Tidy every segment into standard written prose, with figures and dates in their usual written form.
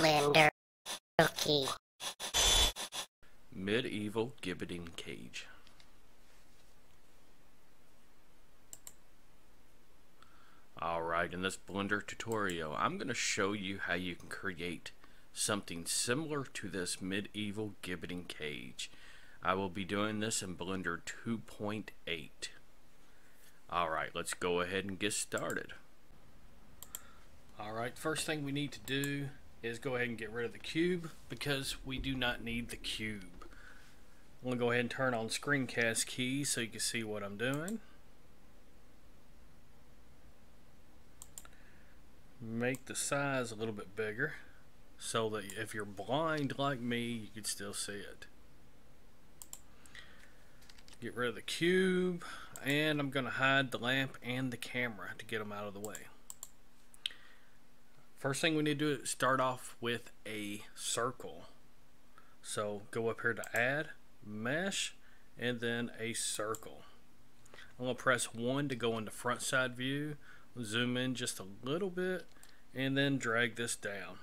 Blender cookie. Medieval gibbeting cage. Alright, in this Blender tutorial, I'm going to show you how you can create something similar to this medieval gibbeting cage. I will be doing this in Blender 2.8. Alright, let's go ahead and get started. Alright, first thing we need to do is go ahead and get rid of the cube because we do not need the cube. I'm going to go ahead and turn on screencast keys so you can see what I'm doing. Make the size a little bit bigger so that if you're blind like me, you can still see it. Get rid of the cube, and I'm going to hide the lamp and the camera to get them out of the way. First thing we need to do is start off with a circle. So go up here to add, mesh, and then a circle. I'm going to press 1 to go into front side view, zoom in just a little bit, and then drag this down.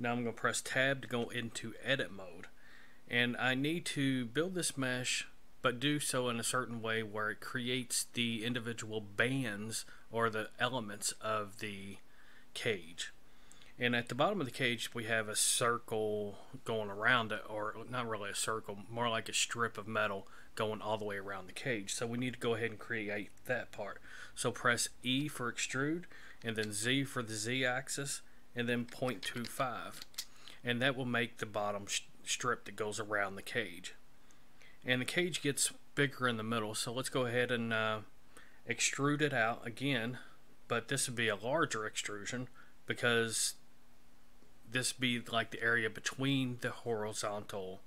Now I'm going to press tab to go into edit mode. And I need to build this mesh, but do so in a certain way where it creates the individual bands or the elements of the cage. And at the bottom of the cage we have a circle going around it, or not really a circle, more like a strip of metal going all the way around the cage. So we need to go ahead and create that part. So press E for extrude, and then Z for the Z axis, and then 0.25, and that will make the bottom strip that goes around the cage. And the cage gets bigger in the middle, so let's go ahead and extrude it out again. But this would be a larger extrusion because this would be like the area between the horizontal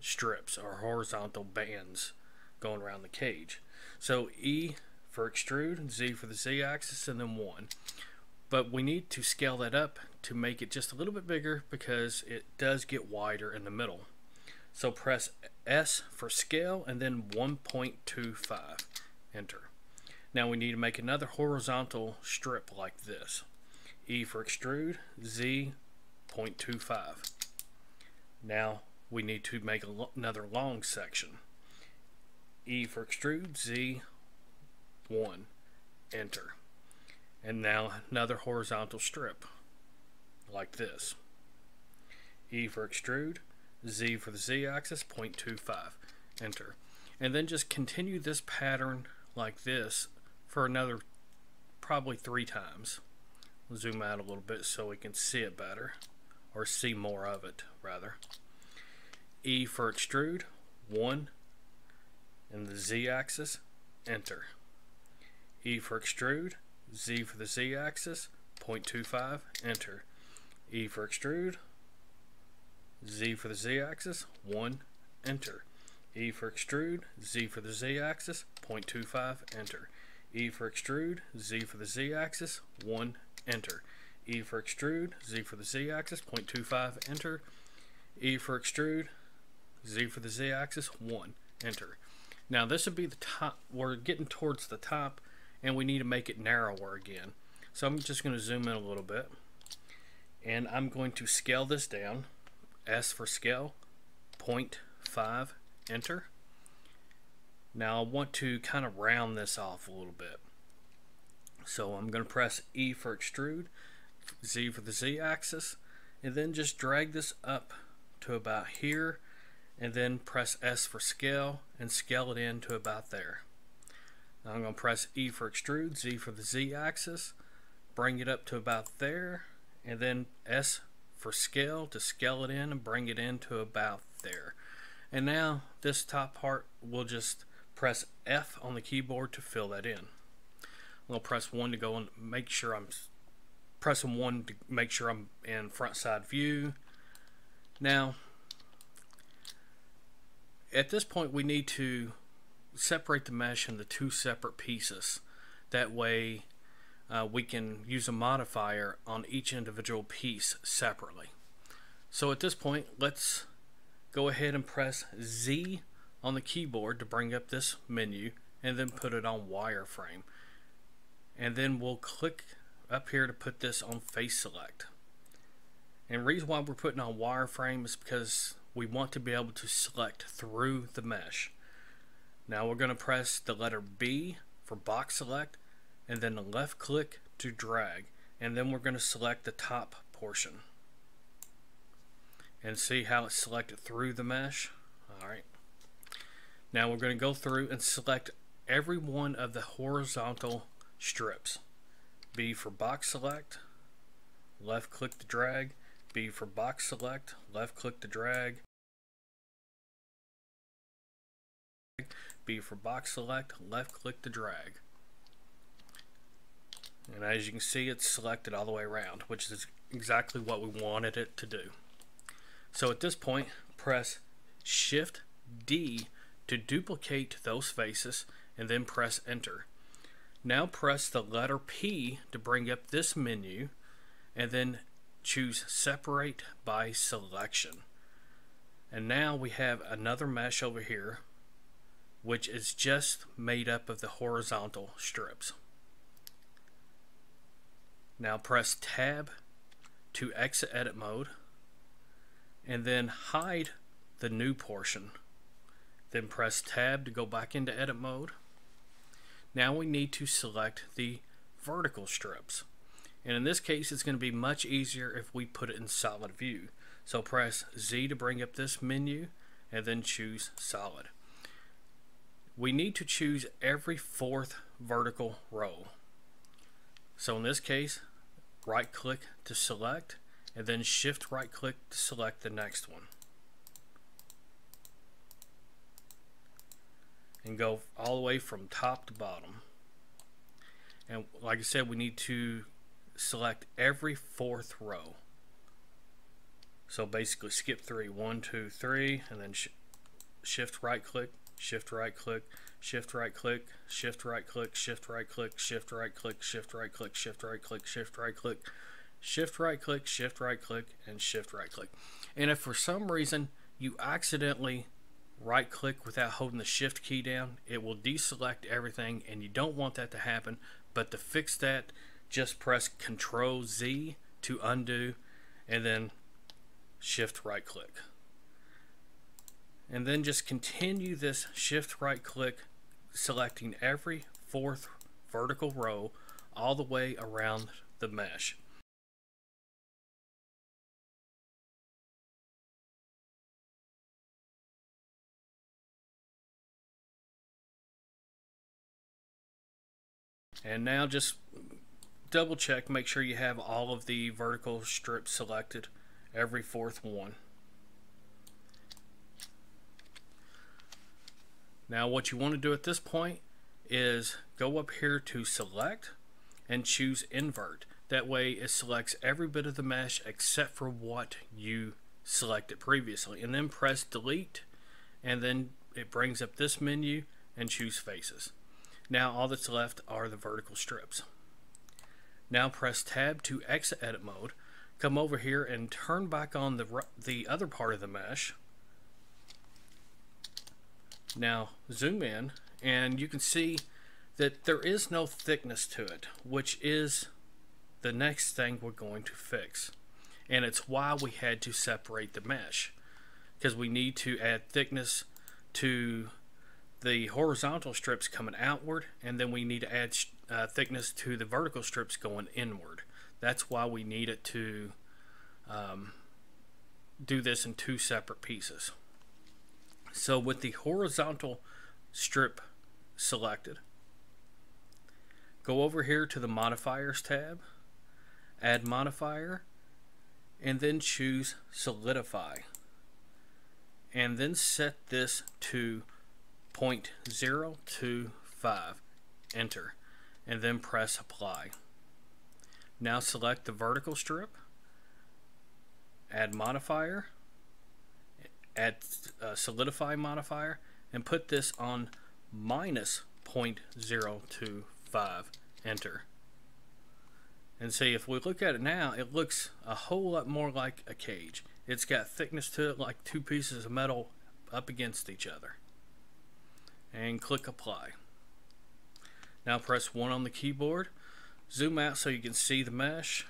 strips or horizontal bands going around the cage. So E for extrude, Z for the Z axis, and then 1. But we need to scale that up to make it just a little bit bigger because it does get wider in the middle. So press S for scale and then 1.25, enter. Now we need to make another horizontal strip like this. E for extrude, Z, 0.25. Now we need to make another long section. E for extrude, Z, 1, enter. And now another horizontal strip like this. E for extrude, Z for the Z axis, 0.25, enter. And then just continue this pattern like this for another probably 3 times. We'll zoom out a little bit so we can see it better, or see more of it rather. E for extrude, 1, and the Z axis, enter. E for extrude, Z for the Z axis, 0.25, enter. E for extrude, Z for the Z axis, 1, enter. E for extrude, Z for the Z axis, 0.25, enter. E for extrude, Z for the Z axis, 1, enter. E for extrude, Z for the Z axis, 0.25, enter. E for extrude, Z for the Z axis, 1, enter. Now this would be the top. We're getting towards the top and we need to make it narrower again. So I'm just going to zoom in a little bit and I'm going to scale this down. S for scale, 0.5, enter. Now I want to kind of round this off a little bit. So I'm going to press E for extrude, Z for the Z axis, and then just drag this up to about here, and then press S for scale and scale it in to about there. Now I'm going to press E for extrude, Z for the Z axis, bring it up to about there, and then S for scale to scale it in and bring it in to about there. And now this top part, we'll just press F on the keyboard to fill that in. I'll press 1 to go and make sure I'm pressing 1 to make sure I'm in front side view. Now at this point we need to separate the mesh into 2 separate pieces. That way we can use a modifier on each individual piece separately. So at this point let's go ahead and press Z on the keyboard to bring up this menu and then put it on wireframe. And then we'll click up here to put this on face select. And the reason why we're putting on wireframe is because we want to be able to select through the mesh. Now we're going to press the letter B for box select, and then the left click to drag, and then we're going to select the top portion. And see how it's selected through the mesh? Alright. Now we're going to go through and select every one of the horizontal strips. B for box select, left click to drag, B for box select, left click to drag, B for box select, left click to drag. And as you can see, it's selected all the way around, which is exactly what we wanted it to do. So at this point, press Shift D to duplicate those faces, and then press Enter. Now press the letter P to bring up this menu, and then choose Separate by Selection. And now we have another mesh over here, which is just made up of the horizontal strips. Now press Tab to exit edit mode, and then hide the new portion. Then press Tab to go back into edit mode. Now we need to select the vertical strips. And in this case, it's going to be much easier if we put it in solid view. So press Z to bring up this menu, and then choose solid. We need to choose every fourth vertical row. So in this case, right click to select, and then shift right click to select the next one. And go all the way from top to bottom. And like I said, we need to select every fourth row. So basically skip 3, 1, 2, 3, and then shift right click, shift right click, shift right click, shift right click, shift right click, shift right click, shift right click, shift right click, shift right click, shift right click, shift right click, and shift right click. And if for some reason you accidentally right click without holding the shift key down, it will deselect everything, and you don't want that to happen. But to fix that, just press Ctrl Z to undo, and then shift right click. And then just continue this shift right click, selecting every fourth vertical row all the way around the mesh. And now just double check, make sure you have all of the vertical strips selected, every fourth one. Now what you want to do at this point is go up here to select and choose invert. That way it selects every bit of the mesh except for what you selected previously. And then press delete, and then it brings up this menu and choose faces. Now all that's left are the vertical strips. Now press tab to exit edit mode, come over here and turn back on the other part of the mesh. Now zoom in, and you can see that there is no thickness to it, which is the next thing we're going to fix. And it's why we had to separate the mesh, because we need to add thickness to the horizontal strips coming outward, and then we need to add thickness to the vertical strips going inward. That's why we need it to do this in two separate pieces. So with the horizontal strip selected, go over here to the modifiers tab, add modifier, and then choose solidify, and then set this to 0.025, enter, and then press apply. Now select the vertical strip, add modifier, add solidify modifier, and put this on -0.025, enter. And see, if we look at it now, it looks a whole lot more like a cage. It's got thickness to it, like two pieces of metal up against each other. And click apply. Now press 1 on the keyboard, zoom out so you can see the mesh,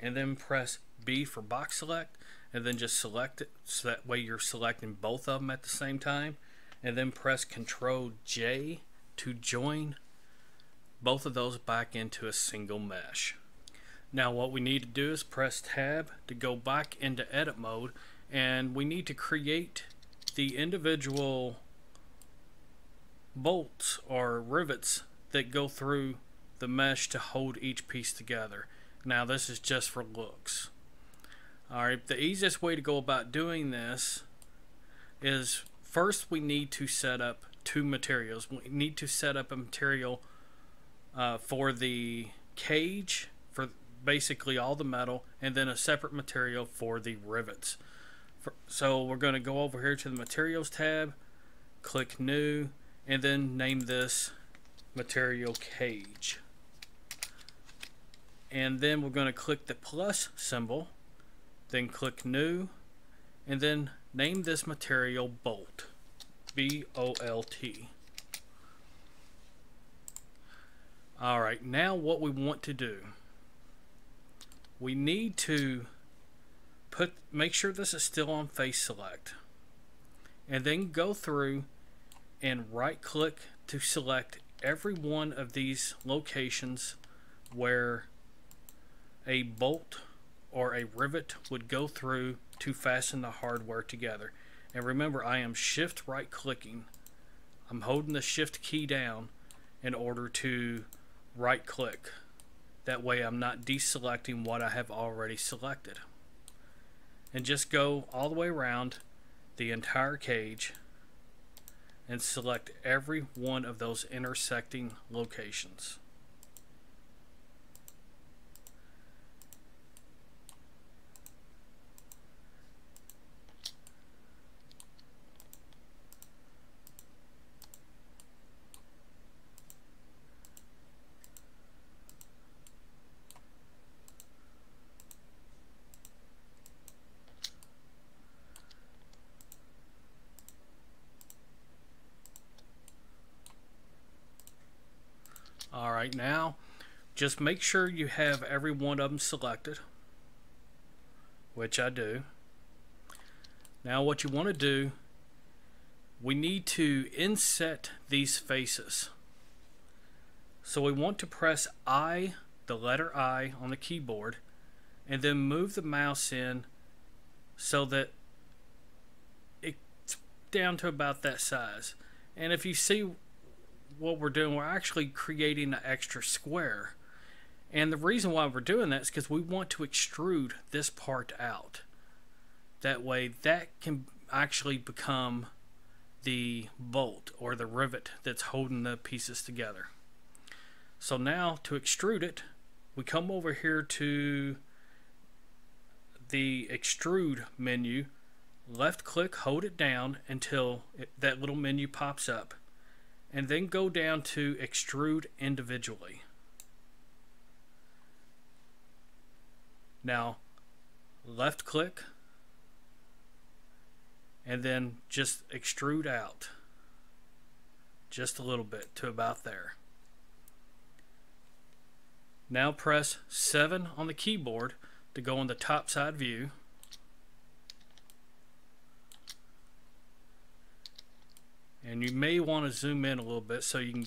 and then press B for box select, and then just select it so that way you're selecting both of them at the same time, and then press Ctrl J to join both of those back into a single mesh. Now what we need to do is press Tab to go back into edit mode, and we need to create the individual bolts or rivets that go through the mesh to hold each piece together. Now this is just for looks. Alright, the easiest way to go about doing this is first we need to set up two materials. We need to set up a material for the cage, for basically all the metal, and then a separate material for the rivets. So we're going to go over here to the materials tab, click new, and then name this material cage, and then we're going to click the plus symbol, then click new, and then name this material bolt, B-O-L-T. Alright, now what we want to do, we need to make sure this is still on face select, and then go through and right click to select every one of these locations where a bolt or a rivet would go through to fasten the hardware together. And remember, I am shift right clicking. I'm holding the shift key down in order to right click. That way I'm not deselecting what I have already selected. And just go all the way around the entire cage and select every one of those intersecting locations. Alright, now just make sure you have every one of them selected, which I do. Now what you want to do, we need to inset these faces. So we want to press I, the letter I on the keyboard, and then move the mouse in so that it's down to about that size. And if you see what we're doing, we're actually creating an extra square, and the reason why we're doing that is because we want to extrude this part out. That way that can actually become the bolt or the rivet that's holding the pieces together. So now to extrude it, we come over here to the extrude menu, left click, hold it down until that little menu pops up, and then go down to extrude individually. Now left click and then just extrude out just a little bit to about there. Now press 7 on the keyboard to go on the top side view, and you may want to zoom in a little bit so you can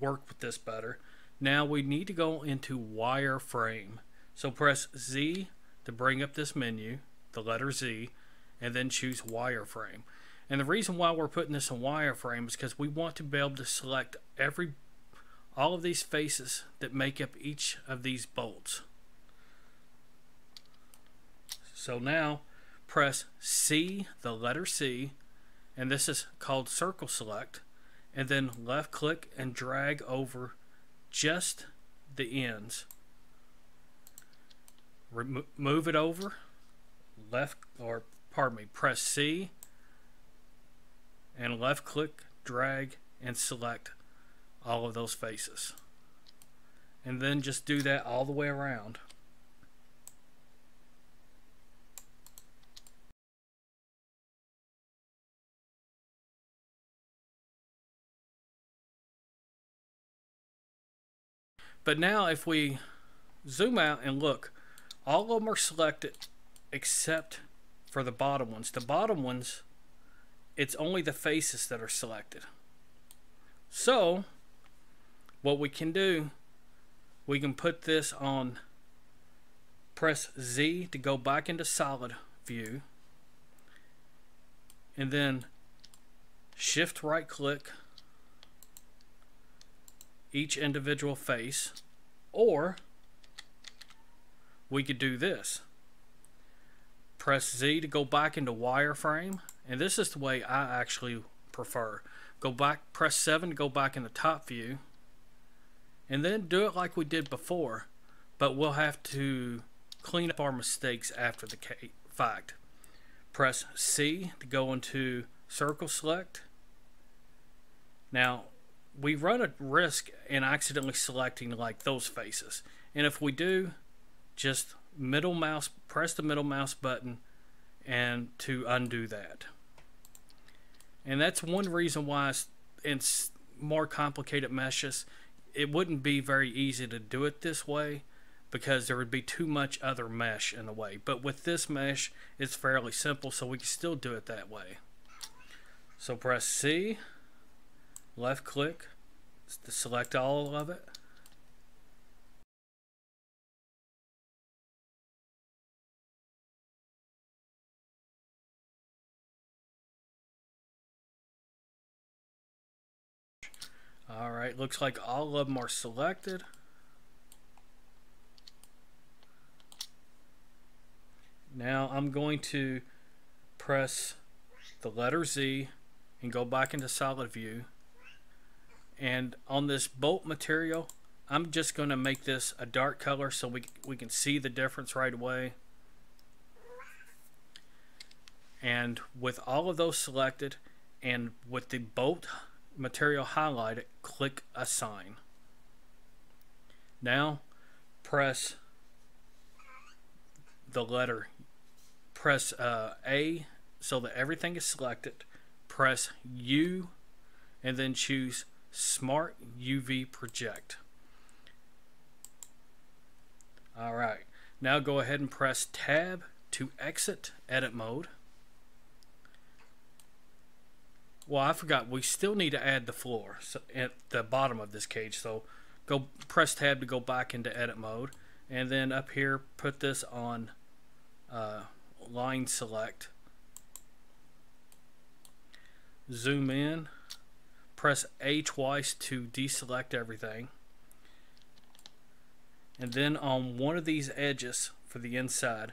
work with this better. Now we need to go into wireframe. So press Z to bring up this menu, the letter Z, and then choose wireframe. And the reason why we're putting this in wireframe is because we want to be able to select all of these faces that make up each of these bolts. So now press C, the letter C, and this is called circle select, and then left click and drag over just the ends. Move it over, press C and left click, drag, and select all of those faces, and then just do that all the way around. But now if we zoom out and look, all of them are selected except for the bottom ones. The bottom ones, it's only the faces that are selected. So what we can do, we can put this on, press Z to go back into solid view, and then shift right click each individual face, or we could do this, press Z to go back into wireframe, and this is the way I actually prefer. Go back, press 7 to go back in the top view, and then do it like we did before, but we'll have to clean up our mistakes after the fact. Press C to go into circle select. Now we run a risk in accidentally selecting like those faces, and if we do, just middle mouse, press the middle mouse button and to undo that. And that's one reason why it's more complicated meshes. It wouldn't be very easy to do it this way because there would be too much other mesh in the way, but with this mesh it's fairly simple, so we can still do it that way. So press C, left click to select all of it. Alright, looks like all of them are selected. Now I'm going to press the letter Z and go back into solid view, and on this bolt material I'm just going to make this a dark color so we can see the difference right away. And with all of those selected and with the bolt material highlighted, click assign. Now press the letter, press A so that everything is selected, press U, and then choose Smart UV Project. Alright, now go ahead and press Tab to exit edit mode. Well, I forgot, we still need to add the floor at the bottom of this cage, so go press Tab to go back into edit mode, and then up here put this on line select, zoom in, press A twice to deselect everything, and then on one of these edges for the inside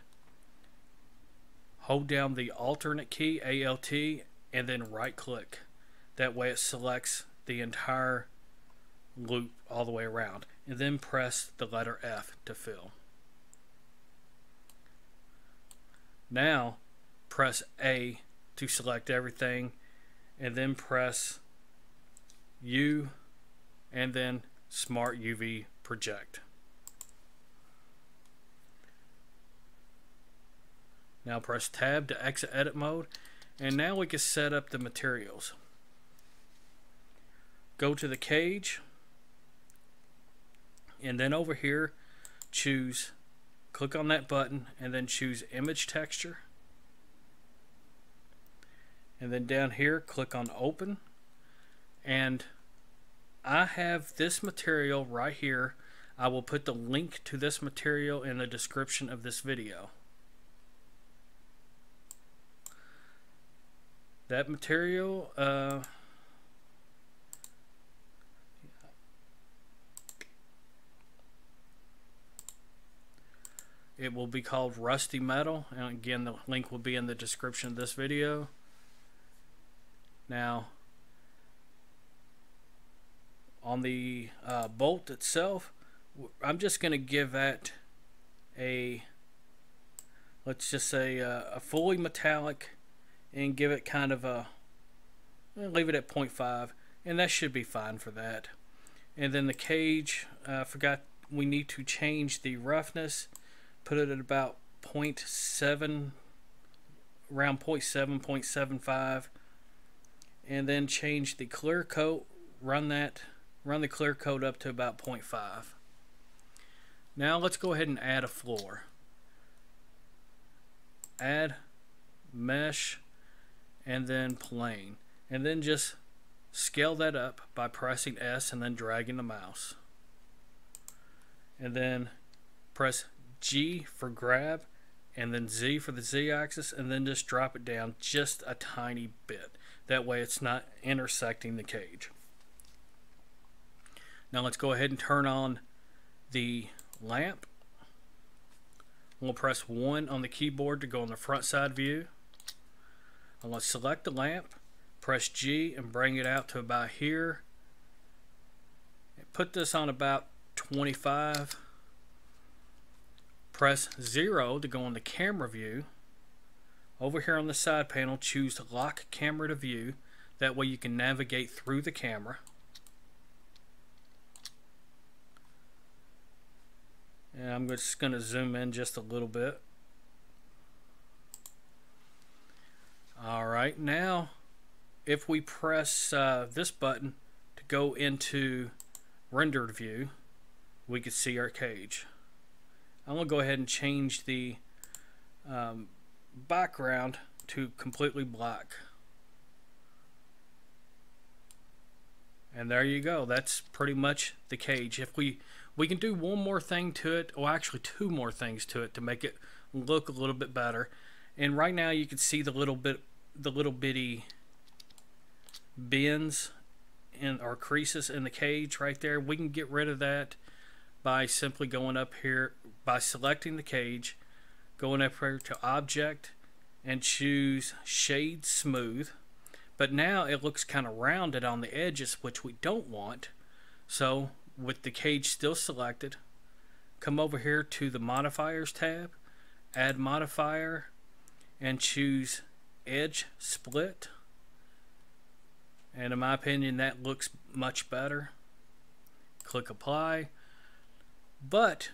hold down the alternate key ALT and then right click. That way it selects the entire loop all the way around, and then press the letter F to fill. Now press A to select everything, and then press U and then Smart UV Project. Now press Tab to exit edit mode, and now we can set up the materials. Go to the cage, and then over here choose, click on that button and then choose Image Texture, and then down here click on Open. And I have this material right here. I will put the link to this material in the description of this video. That material, it will be called Rusty Metal, and again the link will be in the description of this video. Now on the bolt itself, I'm just going to give that a, let's just say a fully metallic, and give it kind of a, leave it at 0.5, and that should be fine for that. And then the cage, I forgot, we need to change the roughness, put it at about 0.7, around 0.7, 0.75, and then change the clear coat, run the clear coat up to about 0.5. Now let's go ahead and add a floor. Add mesh and then plane, and then just scale that up by pressing S and then dragging the mouse, and then press G for grab and then Z for the Z axis, and then just drop it down just a tiny bit. That way it's not intersecting the cage. Now let's go ahead and turn on the lamp. We'll press 1 on the keyboard to go on the front side view. And let's select the lamp, press G and bring it out to about here. Put this on about 25. Press 0 to go on the camera view. Over here on the side panel, choose lock camera to view. That way you can navigate through the camera. And I'm just going to zoom in just a little bit. Alright, now if we press this button to go into rendered view, we can see our cage. I'm going to go ahead and change the background to completely black. And there you go. That's pretty much the cage. If we can do one more thing to it, or actually two more things to it to make it look a little bit better. And right now you can see the little bitty bends and or creases in the cage right there. We can get rid of that by simply going up here, by selecting the cage, going up here to object and choose shade smooth. But now it looks kind of rounded on the edges, which we don't want. So with the cage still selected, come over here to the modifiers tab, add modifier, and choose edge split. And in my opinion, that looks much better. Click apply. But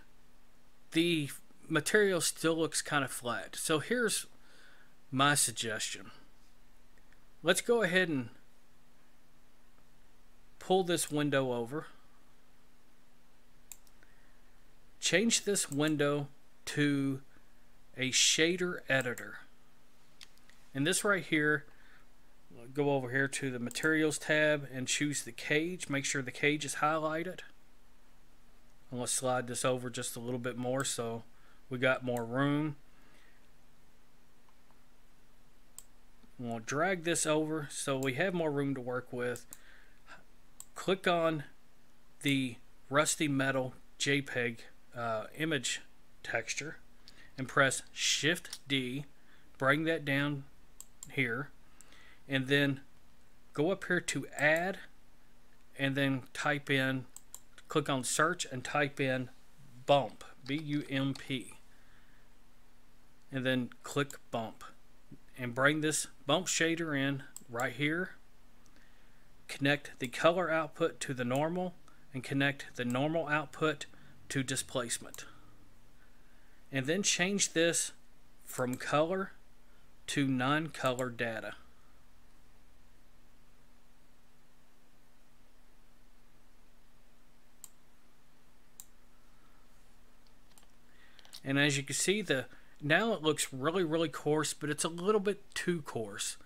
the material still looks kind of flat. So here's my suggestion. Let's go ahead and pull this window over. Change this window to a shader editor. And this right here, go over here to the materials tab and choose the cage. Make sure the cage is highlighted. And let's slide this over just a little bit more so we got more room. We'll drag this over so we have more room to work with. Click on the Rusty Metal JPEG image texture and press Shift D, bring that down here, and then go up here to add and then type in, click on search and type in bump, B-U-M-P, and then click bump, and bring this bump shader in right here. Connect the color output to the normal and connect the normal output to displacement, and then change this from color to non-color data. And as you can see, now it looks really, really coarse, but it's a little bit too coarse.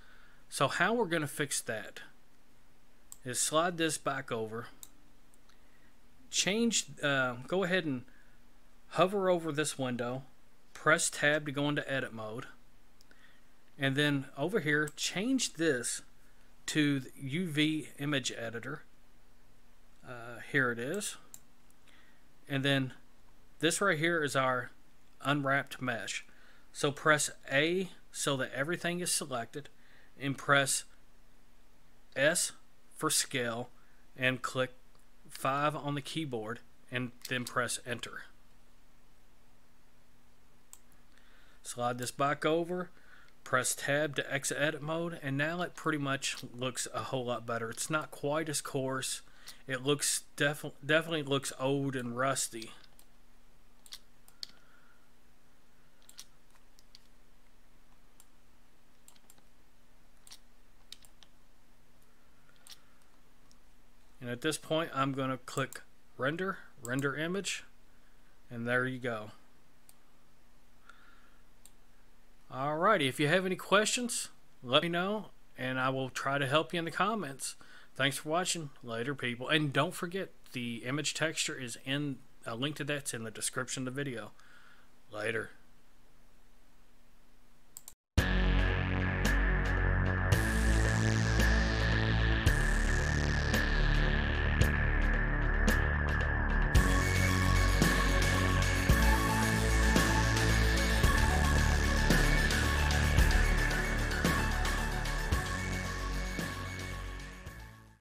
So how we're going to fix that is slide this back over. Go ahead and hover over this window, press tab to go into edit mode, and then over here change this to the UV image editor. Here it is. And then this right here is our unwrapped mesh. So press A so that everything is selected, and press S for scale and click 5 on the keyboard and then press enter. Slide this back over, press tab to exit edit mode, and now it pretty much looks a whole lot better. It's not quite as coarse. It looks definitely looks old and rusty. And at this point, I'm going to click render image, And there you go. Alrighty, if you have any questions, let me know, and I will try to help you in the comments. Thanks for watching. Later, people. And don't forget, the image texture is in, a link to that's in the description of the video. Later.